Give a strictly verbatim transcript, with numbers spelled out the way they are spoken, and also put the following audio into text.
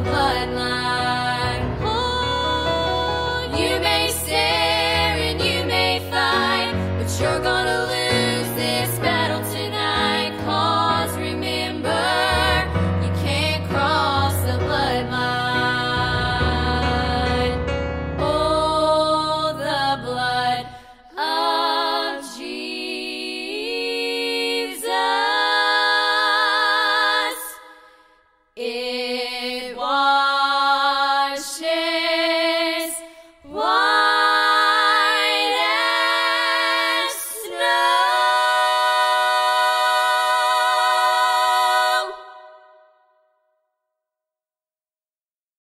divide my